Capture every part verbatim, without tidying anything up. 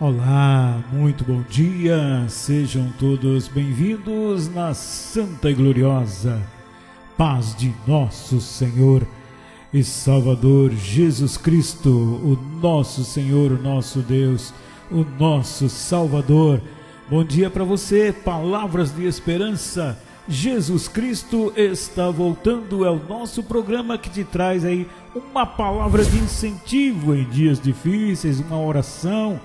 Olá, muito bom dia, sejam todos bem-vindos na santa e gloriosa paz de nosso Senhor e Salvador Jesus Cristo, o nosso Senhor, o nosso Deus, o nosso Salvador. Bom dia para você, Palavras de Esperança, Jesus Cristo está voltando, é o nosso programa que te traz aí uma palavra de incentivo em dias difíceis, uma oração,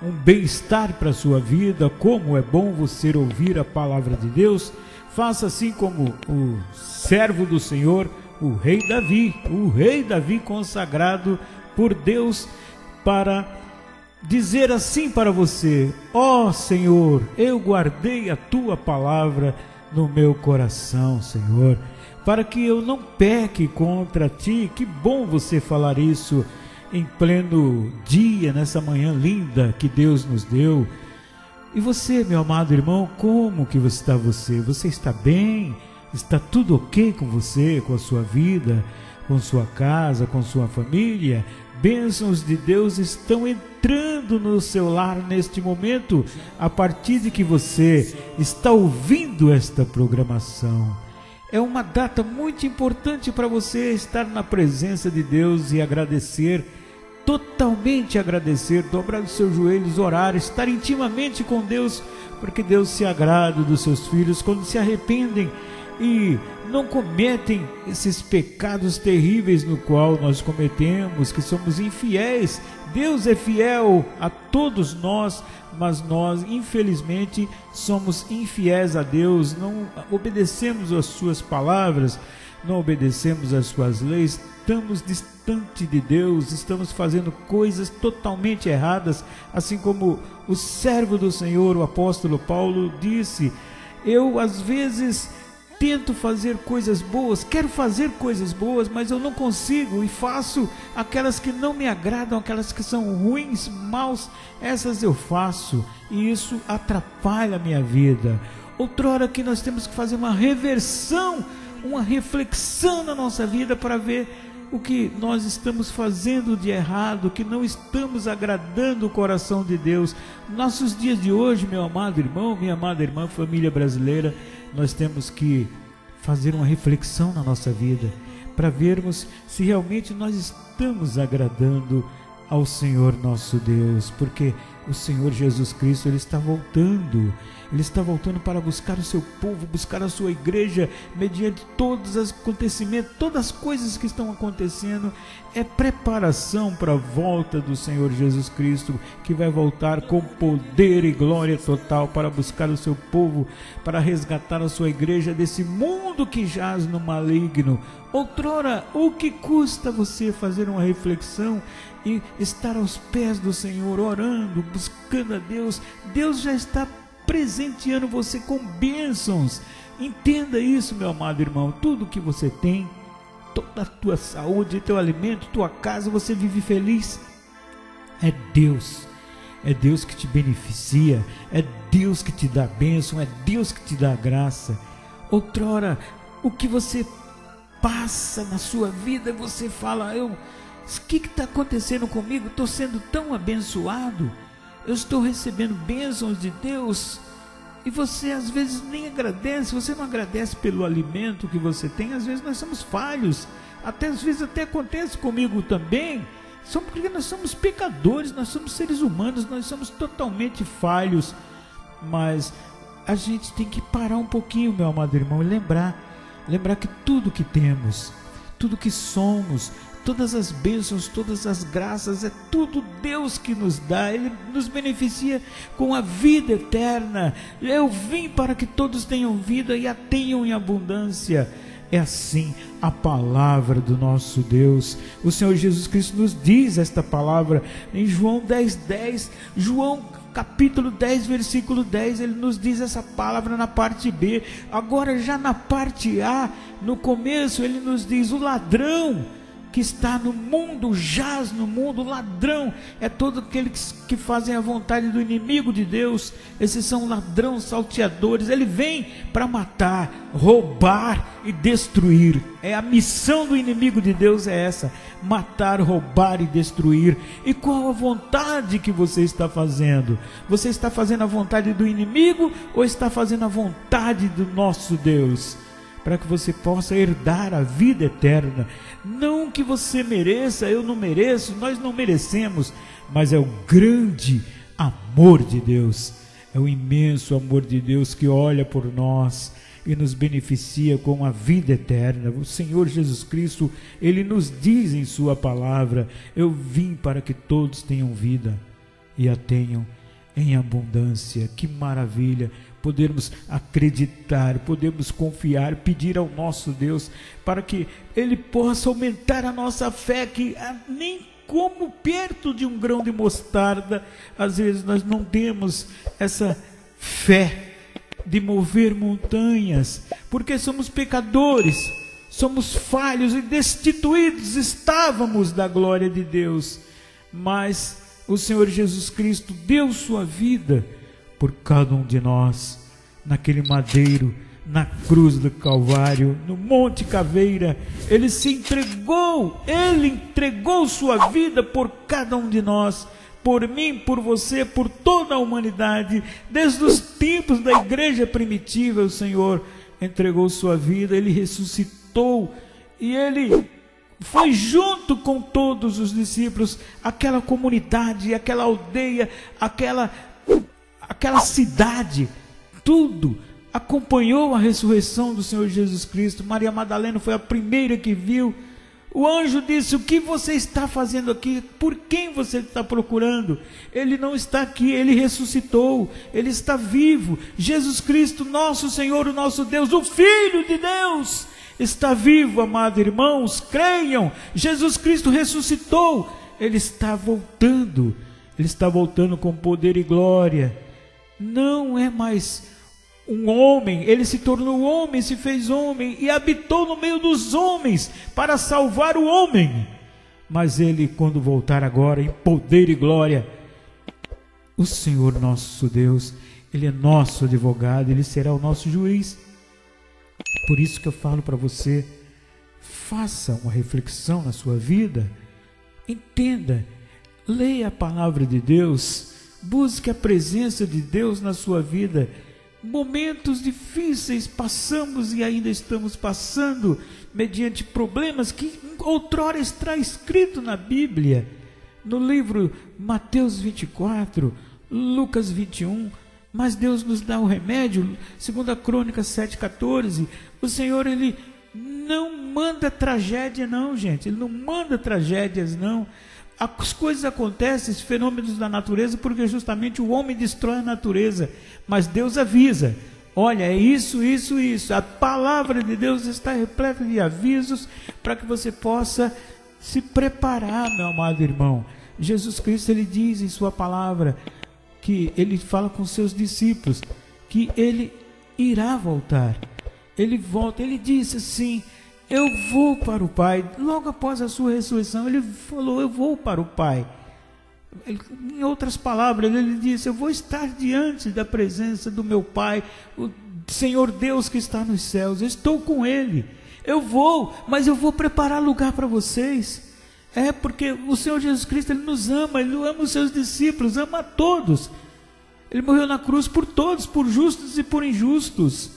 um bem-estar para a sua vida. Como é bom você ouvir a palavra de Deus. Faça assim como o servo do Senhor, o rei Davi, o rei Davi consagrado por Deus para dizer assim para você: ó Senhor, eu guardei a tua palavra no meu coração, Senhor, para que eu não peque contra ti. Que bom você falar isso em pleno dia, nessa manhã linda que Deus nos deu. E você, meu amado irmão, como que você está? Você você está bem? Está tudo ok com você, com a sua vida, com sua casa, com sua família? Bênçãos de Deus estão entrando no seu lar neste momento, a partir de que você está ouvindo esta programação. É uma data muito importante para você estar na presença de Deus e agradecer, totalmente agradecer, dobrar os seus joelhos, orar, estar intimamente com Deus, porque Deus se agrada dos seus filhos quando se arrependem e não cometem esses pecados terríveis no qual nós cometemos, que somos infiéis. Deus é fiel a todos nós, mas nós infelizmente somos infiéis a Deus, não obedecemos as suas palavras, não obedecemos as suas leis, estamos distante de Deus, estamos fazendo coisas totalmente erradas, assim como o servo do Senhor, o apóstolo Paulo, disse: eu às vezes tento fazer coisas boas, quero fazer coisas boas, mas eu não consigo e faço aquelas que não me agradam, aquelas que são ruins, maus, essas eu faço e isso atrapalha a minha vida. Outrora que nós temos que fazer uma reversão, uma reflexão na nossa vida para ver o que nós estamos fazendo de errado, que não estamos agradando o coração de Deus. Nossos dias de hoje, meu amado irmão, minha amada irmã, família brasileira, nós temos que fazer uma reflexão na nossa vida para vermos se realmente nós estamos agradando ao Senhor nosso Deus, porque o Senhor Jesus Cristo, Ele está voltando, Ele está voltando para buscar o seu povo, buscar a sua igreja, mediante todos os acontecimentos, todas as coisas que estão acontecendo, é preparação para a volta do Senhor Jesus Cristo, que vai voltar com poder e glória total para buscar o seu povo, para resgatar a sua igreja desse mundo que jaz no maligno. Outrora, o que custa você fazer uma reflexão e estar aos pés do Senhor, orando, buscando a Deus? Deus já está presenteando você com bênçãos. Entenda isso, meu amado irmão. Tudo que você tem, toda a tua saúde, teu alimento, tua casa, você vive feliz, é Deus. É Deus que te beneficia, é Deus que te dá bênção, é Deus que te dá graça. Outrora, o que você passa na sua vida, você fala: eu... o que está acontecendo comigo? Estou sendo tão abençoado, eu estou recebendo bênçãos de Deus. E você às vezes nem agradece, você não agradece pelo alimento que você tem. Às vezes nós somos falhos, até às vezes até acontece comigo também, só porque nós somos pecadores, nós somos seres humanos, nós somos totalmente falhos. Mas a gente tem que parar um pouquinho, meu amado irmão, e lembrar, lembrar que tudo que temos, tudo que somos, todas as bênçãos, todas as graças, é tudo Deus que nos dá. Ele nos beneficia com a vida eterna. Eu vim para que todos tenham vida e a tenham em abundância. É assim a palavra do nosso Deus. O Senhor Jesus Cristo nos diz esta palavra em João dez, dez. João capítulo dez, versículo dez, ele nos diz essa palavra na parte B. Agora já na parte A, no começo, ele nos diz: o ladrão que está no mundo, jaz no mundo, ladrão, é todo aqueles que fazem a vontade do inimigo de Deus, esses são ladrões, salteadores. Ele vem para matar, roubar e destruir. É a missão do inimigo de Deus, é essa: matar, roubar e destruir. E qual a vontade que você está fazendo? Você está fazendo a vontade do inimigo ou está fazendo a vontade do nosso Deus? Para que você possa herdar a vida eterna, não que você mereça, eu não mereço, nós não merecemos, mas é o grande amor de Deus, é o imenso amor de Deus que olha por nós e nos beneficia com a vida eterna. O Senhor Jesus Cristo, Ele nos diz em sua palavra: eu vim para que todos tenham vida e a tenham em abundância. Que maravilha! Podemos acreditar, podemos confiar, pedir ao nosso Deus para que Ele possa aumentar a nossa fé, que nem como perto de um grão de mostarda, às vezes nós não temos essa fé de mover montanhas, porque somos pecadores, somos falhos e destituídos estávamos da glória de Deus, mas o Senhor Jesus Cristo deu sua vida por cada um de nós, naquele madeiro, na cruz do Calvário, no Monte Caveira. Ele se entregou, Ele entregou sua vida por cada um de nós, por mim, por você, por toda a humanidade. Desde os tempos da igreja primitiva, o Senhor entregou sua vida, Ele ressuscitou e Ele foi junto com todos os discípulos, aquela comunidade, aquela aldeia, aquela... aquela cidade, tudo acompanhou a ressurreição do Senhor Jesus Cristo. Maria Madalena foi a primeira que viu. O anjo disse: o que você está fazendo aqui? Por quem você está procurando? Ele não está aqui, Ele ressuscitou, Ele está vivo. Jesus Cristo, nosso Senhor, o nosso Deus, o Filho de Deus, está vivo, amados irmãos, creiam. Jesus Cristo ressuscitou, Ele está voltando, Ele está voltando com poder e glória. Não é mais um homem, Ele se tornou homem, se fez homem e habitou no meio dos homens para salvar o homem. Mas Ele, quando voltar agora em poder e glória, o Senhor nosso Deus, Ele é nosso advogado, Ele será o nosso juiz. Por isso que eu falo para você, faça uma reflexão na sua vida, entenda, leia a palavra de Deus, busque a presença de Deus na sua vida. Momentos difíceis passamos e ainda estamos passando, mediante problemas que outrora está escrito na Bíblia, no livro Mateus vinte e quatro, Lucas vinte e um, mas Deus nos dá o remédio. Segundo a Crônica sete, quatorze, o Senhor, Ele não manda tragédia não, gente, Ele não manda tragédias não. As coisas acontecem, os fenômenos da natureza, porque justamente o homem destrói a natureza, mas Deus avisa: olha, é isso, isso, isso. A palavra de Deus está repleta de avisos para que você possa se preparar, meu amado irmão. Jesus Cristo, Ele diz em sua palavra, que Ele fala com seus discípulos, que Ele irá voltar, Ele volta, Ele disse assim: eu vou para o Pai. Logo após a sua ressurreição, Ele falou: eu vou para o Pai. Ele, em outras palavras, Ele disse: eu vou estar diante da presença do meu Pai, o Senhor Deus que está nos céus, eu estou com Ele, eu vou, mas eu vou preparar lugar para vocês. É porque o Senhor Jesus Cristo, Ele nos ama, Ele ama os seus discípulos, ama a todos. Ele morreu na cruz por todos, por justos e por injustos.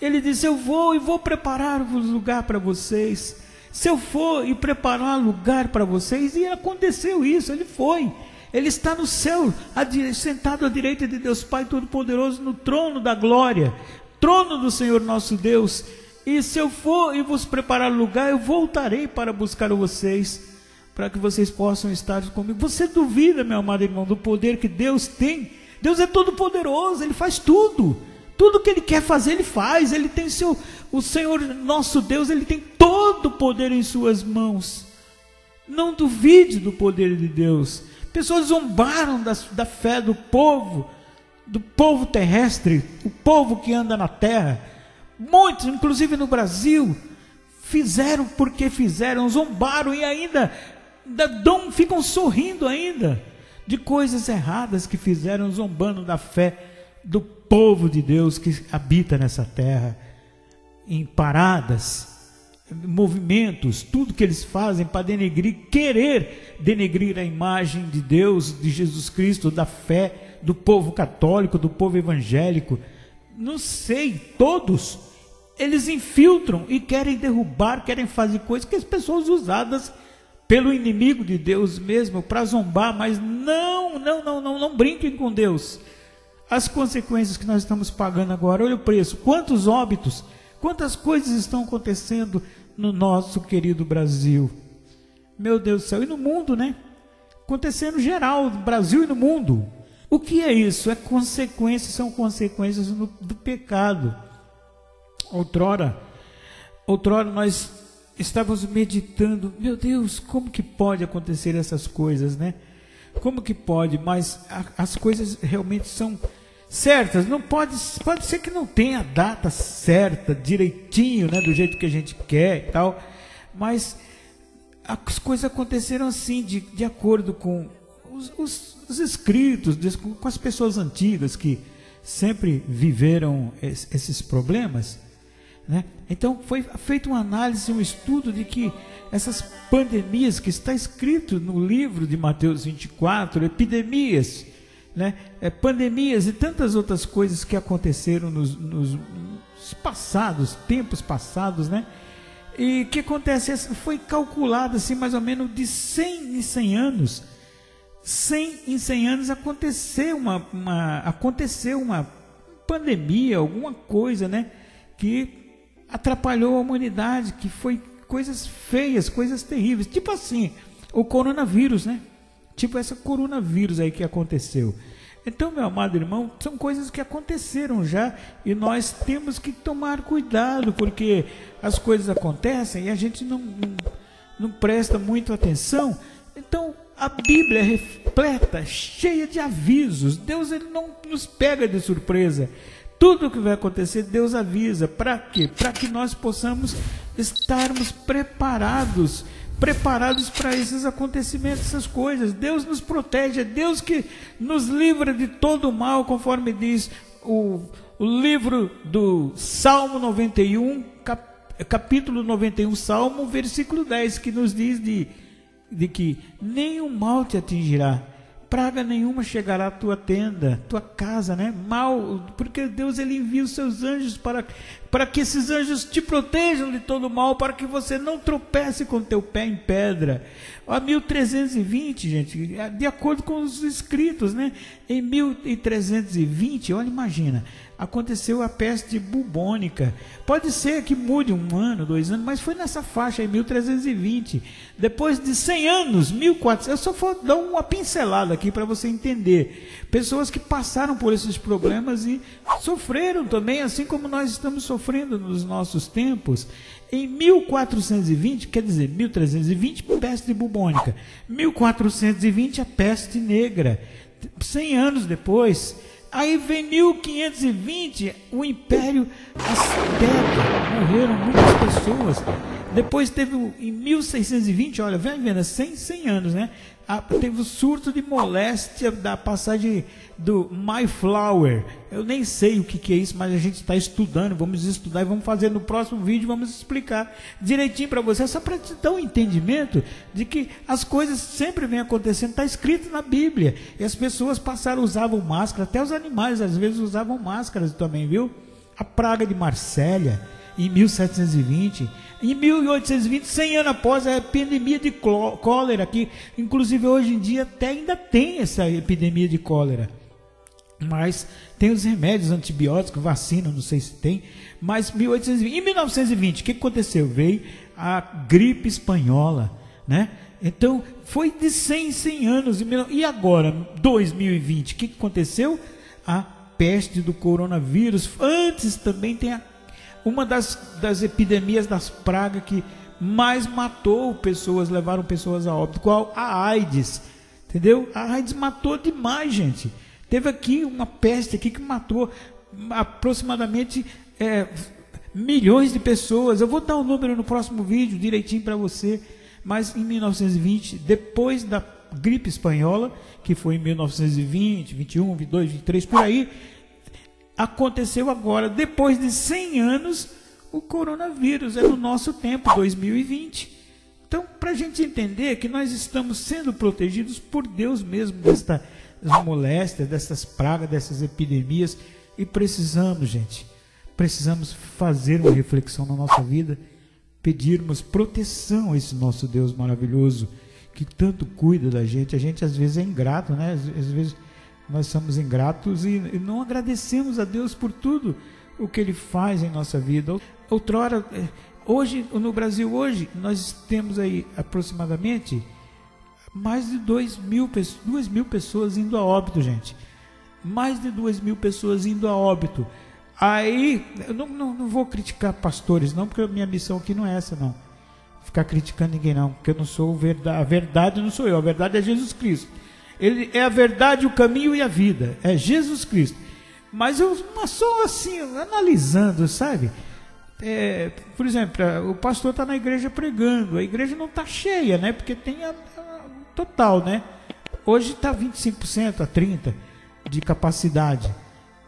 Ele disse: eu vou e vou preparar-vos lugar para vocês. Se eu for e preparar lugar para vocês, e aconteceu isso, Ele foi. Ele está no céu, sentado à direita de Deus Pai Todo-Poderoso, no trono da glória, trono do Senhor nosso Deus. E se eu for e vos preparar lugar, eu voltarei para buscar vocês, para que vocês possam estar comigo. Você duvida, meu amado irmão, do poder que Deus tem? Deus é todo-poderoso, Ele faz tudo. Tudo que Ele quer fazer, Ele faz. Ele tem seu, o Senhor nosso Deus, Ele tem todo o poder em suas mãos. Não duvide do poder de Deus. Pessoas zombaram da, da fé do povo, do povo terrestre, o povo que anda na terra. Muitos, inclusive no Brasil, Fizeram porque fizeram, zombaram e ainda dão, ficam sorrindo ainda de coisas erradas que fizeram, zombando da fé do povo de Deus que habita nessa terra, em paradas, movimentos, tudo que eles fazem para denegrir, querer denegrir a imagem de Deus, de Jesus Cristo, da fé, do povo católico, do povo evangélico, não sei, todos, eles infiltram e querem derrubar, querem fazer coisas que as pessoas usadas pelo inimigo de Deus mesmo, para zombar, mas não, não, não, não, não brinquem com Deus. As consequências que nós estamos pagando agora, olha o preço, quantos óbitos, quantas coisas estão acontecendo no nosso querido Brasil, meu Deus do céu, e no mundo, né? Acontecendo geral, no Brasil e no mundo. O que é isso? É consequências, são consequências do, do pecado. Outrora, outrora nós estávamos meditando, meu Deus, como que pode acontecer essas coisas, né? Como que pode? Mas a, as coisas realmente são certas, não pode, pode ser que não tenha a data certa, direitinho, né, do jeito que a gente quer e tal, mas as coisas aconteceram assim, de, de acordo com os, os, os escritos, com as pessoas antigas que sempre viveram es, esses problemas, né? Então foi feita uma análise, um estudo de que essas pandemias que está escrito no livro de Mateus vinte e quatro, epidemias, né? É, pandemias e tantas outras coisas que aconteceram nos, nos, nos passados, tempos passados, né? E que acontece, foi calculado assim mais ou menos de cem em cem anos, cem em cem anos aconteceu uma, uma, aconteceu uma pandemia, alguma coisa, né? Que atrapalhou a humanidade, que foi coisas feias, coisas terríveis, tipo assim, o coronavírus, né? Tipo essa coronavírus aí que aconteceu. Então, meu amado irmão, são coisas que aconteceram já e nós temos que tomar cuidado, porque as coisas acontecem e a gente não, não, não presta muito atenção. Então, a Bíblia é repleta, cheia de avisos. Deus, ele não nos pega de surpresa. Tudo o que vai acontecer, Deus avisa. Para quê? Para que nós possamos estarmos preparados, preparados para esses acontecimentos, essas coisas. Deus nos protege, é Deus que nos livra de todo o mal, conforme diz o, o livro do Salmo noventa e um, cap, capítulo noventa e um, Salmo, versículo dez, que nos diz de, de que nenhum mal te atingirá. Praga nenhuma chegará à tua tenda, tua casa, né? Mal, porque Deus, ele envia os seus anjos para, para que esses anjos te protejam de todo mal, para que você não tropece com teu pé em pedra. A mil trezentos e vinte, gente, de acordo com os escritos, né? Em mil trezentos e vinte, olha, imagina, aconteceu a peste bubônica. Pode ser que mude um ano, dois anos, mas foi nessa faixa aí, mil trezentos e vinte. Depois de cem anos, mil e quatrocentos. Eu só vou dar uma pincelada aqui para você entender. Pessoas que passaram por esses problemas e sofreram também, assim como nós estamos sofrendo nos nossos tempos. Em mil quatrocentos e vinte, quer dizer, mil trezentos e vinte, peste bubônica. mil quatrocentos e vinte, a peste negra. cem anos depois. Aí vem mil quinhentos e vinte, o Império Azteca, morreram muitas pessoas. Depois teve, em mil seiscentos e vinte, olha, vem vendo, cem anos, né? Ah, teve o surto de moléstia da passagem do Mayflower. Eu nem sei o que, que é isso, mas a gente está estudando, vamos estudar e vamos fazer no próximo vídeo, vamos explicar direitinho para você, só para te dar um entendimento de que as coisas sempre vêm acontecendo, está escrito na Bíblia. E as pessoas passaram, usavam máscara, até os animais às vezes usavam máscaras também, viu? A praga de Marsella, em mil setecentos e vinte, em mil oitocentos e vinte, cem anos após a epidemia de cólera, que inclusive hoje em dia até ainda tem essa epidemia de cólera, mas tem os remédios, antibióticos, vacina, não sei se tem, mas mil oitocentos e vinte, em mil novecentos e vinte, o que aconteceu? Veio a gripe espanhola, né? Então foi de cem em cem anos, e agora, dois mil e vinte, o que aconteceu? A peste do coronavírus. Antes também tem a Uma das, das epidemias, das pragas que mais matou pessoas, levaram pessoas a óbito, qual? A AIDS, entendeu? A AIDS matou demais, gente. Teve aqui uma peste aqui que matou aproximadamente é, milhões de pessoas. Eu vou dar um número no próximo vídeo direitinho para você, mas em mil novecentos e vinte, depois da gripe espanhola, que foi em mil novecentos e vinte, vinte e um, vinte e dois, vinte e três, por aí, aconteceu agora, depois de cem anos, o coronavírus. É no nosso tempo, dois mil e vinte. Então, para a gente entender que nós estamos sendo protegidos por Deus mesmo dessas moléstias, dessas pragas, dessas epidemias. E precisamos, gente, precisamos fazer uma reflexão na nossa vida, pedirmos proteção a esse nosso Deus maravilhoso, que tanto cuida da gente. A gente às vezes é ingrato, né? Às vezes nós somos ingratos e não agradecemos a Deus por tudo o que Ele faz em nossa vida. Outrora... Hoje, no Brasil hoje, nós temos aí aproximadamente mais de duas mil pessoas indo a óbito, gente. Mais de duas mil pessoas indo a óbito. Aí, eu não, não, não vou criticar pastores não, porque a minha missão aqui não é essa não. Ficar criticando ninguém não, porque eu não sou o verdade, a verdade não sou eu, a verdade é Jesus Cristo. Ele é a verdade, o caminho e a vida, é Jesus Cristo. Mas eu não sou assim, analisando, sabe? É, por exemplo, o pastor está na igreja pregando, a igreja não está cheia, né? Porque tem a, a total, né? Hoje está vinte e cinco por cento a trinta por cento de capacidade,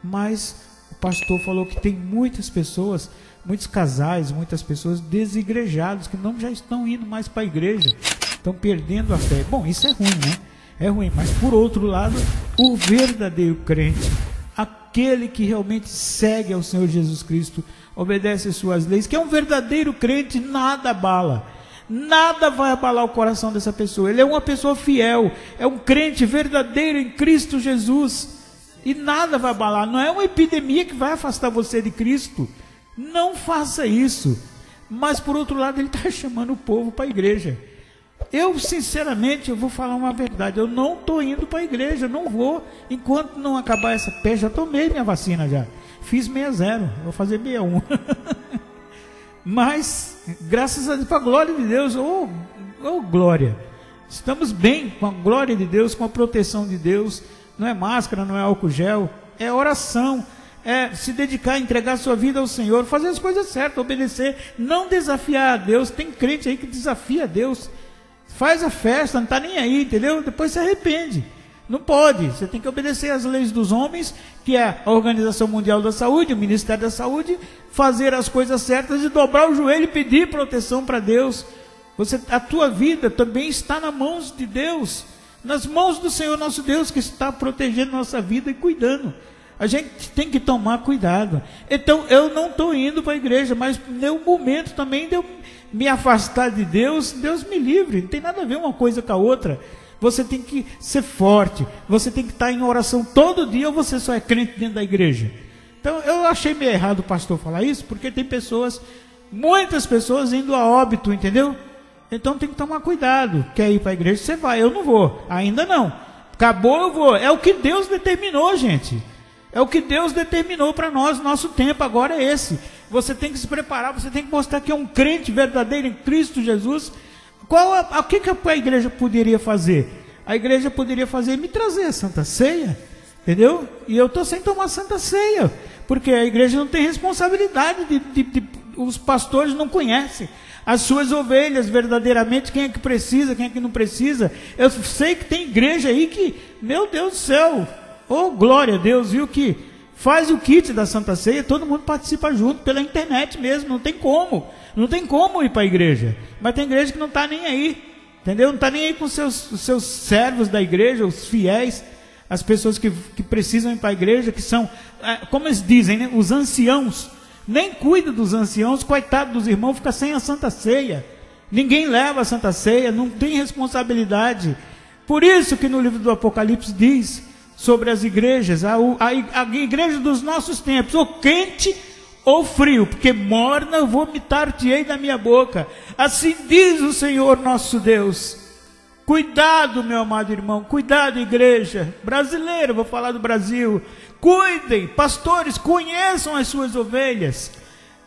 mas o pastor falou que tem muitas pessoas, muitos casais, muitas pessoas desigrejadas, que não já estão indo mais para a igreja, estão perdendo a fé. Bom, isso é ruim, né? É ruim, mas por outro lado, o verdadeiro crente, aquele que realmente segue ao Senhor Jesus Cristo, obedece as suas leis, que é um verdadeiro crente, nada abala, nada vai abalar o coração dessa pessoa. Ele é uma pessoa fiel, é um crente verdadeiro em Cristo Jesus, e nada vai abalar. Não é uma epidemia que vai afastar você de Cristo, não faça isso. Mas por outro lado, ele está chamando o povo para a igreja. Eu sinceramente, eu vou falar uma verdade, eu não estou indo para a igreja, não vou, enquanto não acabar essa peste. Já tomei minha vacina já, fiz seis zero, vou fazer seis um. Mas, graças a Deus, para a glória de Deus, oh, oh glória, estamos bem com a glória de Deus, com a proteção de Deus. Não é máscara, não é álcool gel, é oração, é se dedicar, entregar sua vida ao Senhor, fazer as coisas certas, obedecer, não desafiar a Deus. Tem crente aí que desafia a Deus, faz a festa, não está nem aí, entendeu? Depois se arrepende. Não pode, você tem que obedecer às leis dos homens, que é a Organização Mundial da Saúde, o Ministério da Saúde, fazer as coisas certas e dobrar o joelho e pedir proteção para Deus. Você, a tua vida também está nas mãos de Deus, nas mãos do Senhor nosso Deus, que está protegendo nossa vida e cuidando. A gente tem que tomar cuidado. Então, eu não estou indo para a igreja, mas meu momento também de eu me afastar de Deus, Deus me livre, não tem nada a ver uma coisa com a outra. Você tem que ser forte, você tem que estar em oração todo dia, ou você só é crente dentro da igreja. Então eu achei meio errado o pastor falar isso, porque tem pessoas, muitas pessoas indo a óbito, entendeu? Então tem que tomar cuidado. Quer ir para a igreja, você vai, eu não vou, ainda não. Acabou, eu vou. É o que Deus determinou, gente. É o que Deus determinou para nós, nosso tempo agora é esse. Você tem que se preparar, você tem que mostrar que é um crente verdadeiro em Cristo Jesus. Qual a, a que, que a igreja poderia fazer? A igreja poderia fazer me trazer a Santa Ceia, entendeu? E eu estou sem tomar Santa Ceia, porque a igreja não tem responsabilidade, de, de, de, os pastores não conhecem as suas ovelhas verdadeiramente, quem é que precisa, quem é que não precisa. Eu sei que tem igreja aí que, meu Deus do céu, oh glória a Deus, viu, que faz o kit da Santa Ceia, todo mundo participa junto, pela internet mesmo, não tem como. Não tem como ir para a igreja, mas tem igreja que não está nem aí, entendeu? Não está nem aí com os seus, os seus servos da igreja, os fiéis, as pessoas que, que precisam ir para a igreja, que são, como eles dizem, né? Os anciãos. Nem cuida dos anciãos, coitado dos irmãos, fica sem a Santa Ceia. Ninguém leva a Santa Ceia, não tem responsabilidade. Por isso que no livro do Apocalipse diz sobre as igrejas, a, a, a igreja dos nossos tempos, o crente ou frio, porque morna eu vomitar-te-ei da minha boca. Assim diz o Senhor nosso Deus. Cuidado, meu amado irmão, cuidado, igreja brasileira, vou falar do Brasil. Cuidem, pastores, conheçam as suas ovelhas.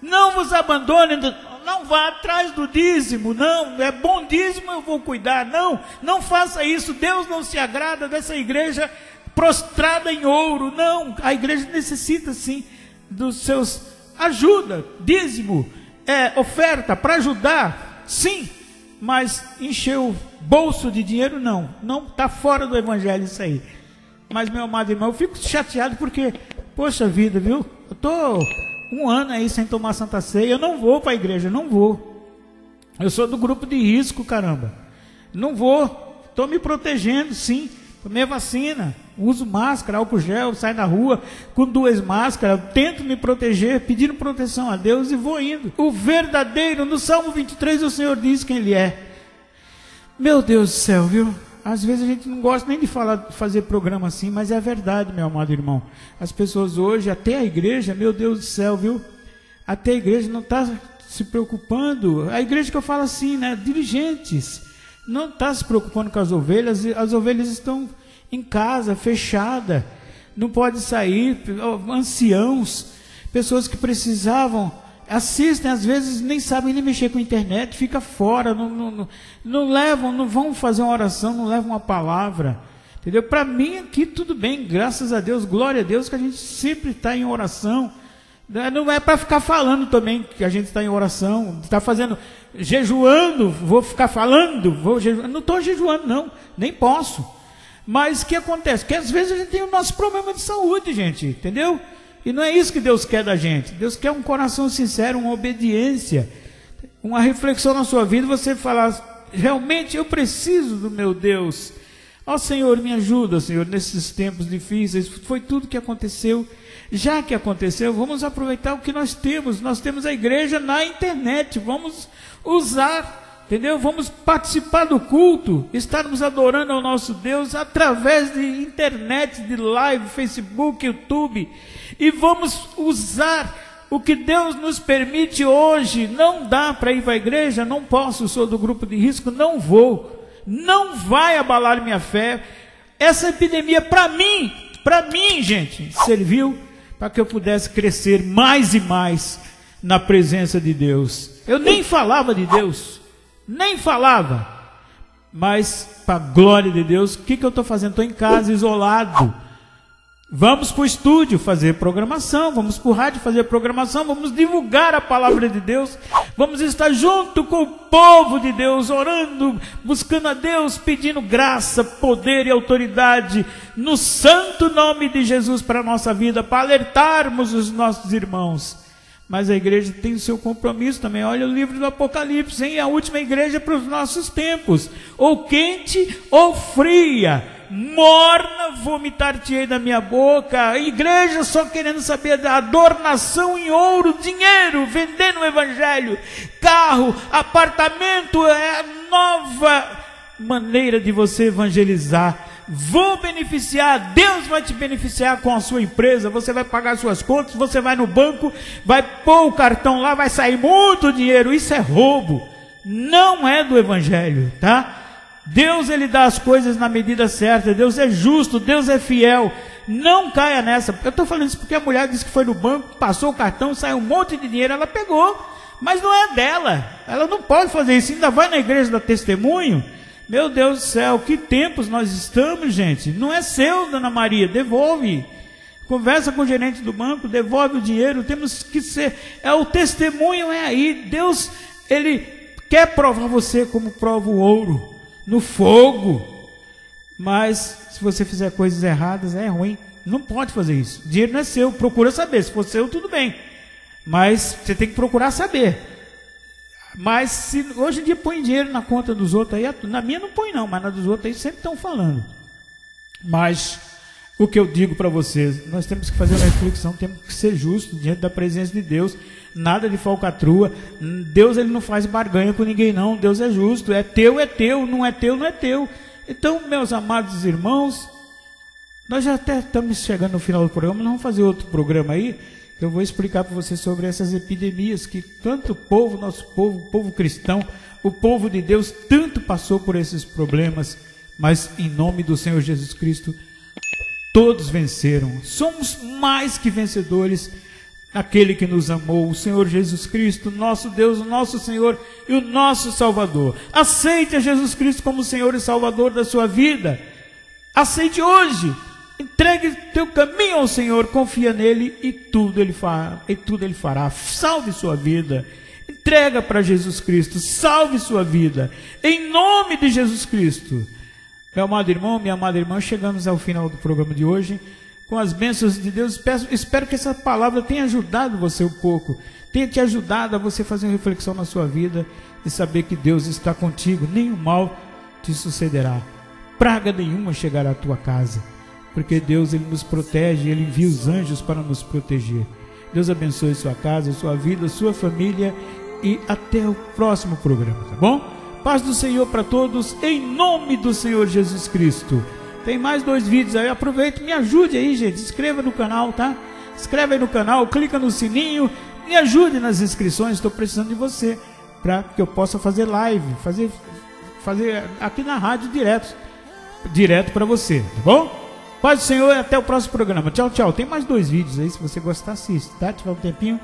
Não vos abandonem, não vá atrás do dízimo, não, é bom dízimo, eu vou cuidar. Não, não faça isso, Deus não se agrada dessa igreja prostrada em ouro. Não, a igreja necessita sim dos seus ajuda, dízimo, é, oferta para ajudar, sim, mas encher o bolso de dinheiro, não. Não está fora do evangelho isso aí. Mas, meu amado irmão, eu fico chateado porque, poxa vida, viu? Eu estou um ano aí sem tomar Santa Ceia, eu não vou para a igreja, eu não vou. Eu sou do grupo de risco, caramba. Não vou, estou me protegendo, sim. Tomei vacina, uso máscara, álcool gel, saio na rua com duas máscaras, tento me proteger, pedindo proteção a Deus e vou indo. O verdadeiro, no Salmo vinte e três, o Senhor diz quem Ele é. Meu Deus do céu, viu? Às vezes a gente não gosta nem de falar, fazer programa assim, mas é verdade, meu amado irmão. As pessoas hoje, até a igreja, meu Deus do céu, viu? Até a igreja não está se preocupando. A igreja que eu falo assim, né? Dirigentes. Não está se preocupando com as ovelhas, as ovelhas estão em casa, fechada, não pode sair, anciãos, pessoas que precisavam, assistem, às vezes nem sabem nem mexer com a internet, fica fora, não, não, não, não levam, não vão fazer uma oração, não levam uma palavra, entendeu? Para mim aqui tudo bem, graças a Deus, glória a Deus que a gente sempre está em oração. Não é para ficar falando também que a gente está em oração, está fazendo, jejuando, vou ficar falando, vou jejuando. Não estou jejuando não, nem posso. Mas o que acontece? Que às vezes a gente tem o nosso problema de saúde, gente, entendeu? E não é isso que Deus quer da gente. Deus quer um coração sincero, uma obediência, uma reflexão na sua vida, você falar, realmente eu preciso do meu Deus. Ó oh, Senhor, me ajuda, Senhor, nesses tempos difíceis, foi tudo que aconteceu, já que aconteceu, vamos aproveitar o que nós temos, nós temos a igreja na internet, vamos usar, entendeu? Vamos participar do culto, estarmos adorando ao nosso Deus através de internet, de live, Facebook, YouTube, e vamos usar o que Deus nos permite hoje. Não dá para ir para a igreja, não posso, sou do grupo de risco, não vou. Não vai abalar minha fé. Essa epidemia, para mim, para mim, gente, serviu para que eu pudesse crescer mais e mais na presença de Deus. Eu nem falava de Deus, nem falava, mas para a glória de Deus, o que, que eu estou fazendo? Estou em casa, isolado. Vamos para o estúdio fazer programação, vamos para o rádio fazer programação, vamos divulgar a palavra de Deus, vamos estar junto com o povo de Deus, orando, buscando a Deus, pedindo graça, poder e autoridade, no santo nome de Jesus para a nossa vida, para alertarmos os nossos irmãos. Mas a igreja tem o seu compromisso também. Olha o livro do Apocalipse, hein? A última igreja para os nossos tempos, ou quente ou fria, morna, vomitar-te-ei da minha boca. A igreja só querendo saber da adornação em ouro, dinheiro, vendendo o evangelho, carro, apartamento. É a nova maneira de você evangelizar. Vou beneficiar, Deus vai te beneficiar com a sua empresa, você vai pagar suas contas, você vai no banco, vai pôr o cartão lá, vai sair muito dinheiro. Isso é roubo, não é do evangelho, tá? Deus, Ele dá as coisas na medida certa, Deus é justo, Deus é fiel, não caia nessa. Eu estou falando isso porque a mulher disse que foi no banco, passou o cartão, saiu um monte de dinheiro, ela pegou, mas não é dela, ela não pode fazer isso, ainda vai na igreja dar testemunho. Meu Deus do céu, que tempos nós estamos, gente. Não é seu, Dona Maria, devolve, conversa com o gerente do banco, devolve o dinheiro, temos que ser, é o testemunho, é aí, Deus, Ele quer provar você como prova o ouro, no fogo, mas se você fizer coisas erradas, é ruim, não pode fazer isso, o dinheiro não é seu, procura saber, se for seu tudo bem, mas você tem que procurar saber. Mas se hoje em dia põe dinheiro na conta dos outros, aí, na minha não põe não, mas na dos outros aí sempre estão falando. Mas o que eu digo para vocês, nós temos que fazer uma reflexão, temos que ser justos diante da presença de Deus, nada de falcatrua. Deus, Ele não faz barganha com ninguém não, Deus é justo, é teu, é teu, não é teu, não é teu. Então, meus amados irmãos, nós já até estamos chegando no final do programa, nós vamos fazer outro programa aí, eu vou explicar para vocês sobre essas epidemias que tanto o povo, nosso povo, o povo cristão, o povo de Deus, tanto passou por esses problemas, mas em nome do Senhor Jesus Cristo, todos venceram, somos mais que vencedores, aquele que nos amou, o Senhor Jesus Cristo, nosso Deus, o nosso Senhor e o nosso Salvador. Aceite a Jesus Cristo como Senhor e Salvador da sua vida, aceite hoje, Entregue teu caminho ao Senhor, confia nele e tudo ele fará, e tudo ele fará. Salve sua vida. Entrega para Jesus Cristo, salve sua vida, em nome de Jesus Cristo. Meu amado irmão, minha amada irmã, chegamos ao final do programa de hoje, com as bênçãos de Deus. Peço, espero que essa palavra tenha ajudado você um pouco, tenha te ajudado a você fazer uma reflexão na sua vida e saber que Deus está contigo, nenhum mal te sucederá, praga nenhuma chegará à tua casa, porque Deus ele nos protege, ele envia os anjos para nos proteger. Deus abençoe sua casa, sua vida, sua família e até o próximo programa, tá bom? Paz do Senhor para todos, em nome do Senhor Jesus Cristo. Tem mais dois vídeos aí, aproveita, me ajude aí, gente, inscreva no canal, tá? Inscreve aí no canal, clica no sininho, me ajude nas inscrições, estou precisando de você, para que eu possa fazer live, fazer, fazer aqui na rádio direto, direto para você, tá bom? Paz do Senhor e até o próximo programa. Tchau, tchau. Tem mais dois vídeos aí, se você gostar, assiste, tá? Tiver um tempinho.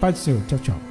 Paz do Senhor. Tchau, tchau.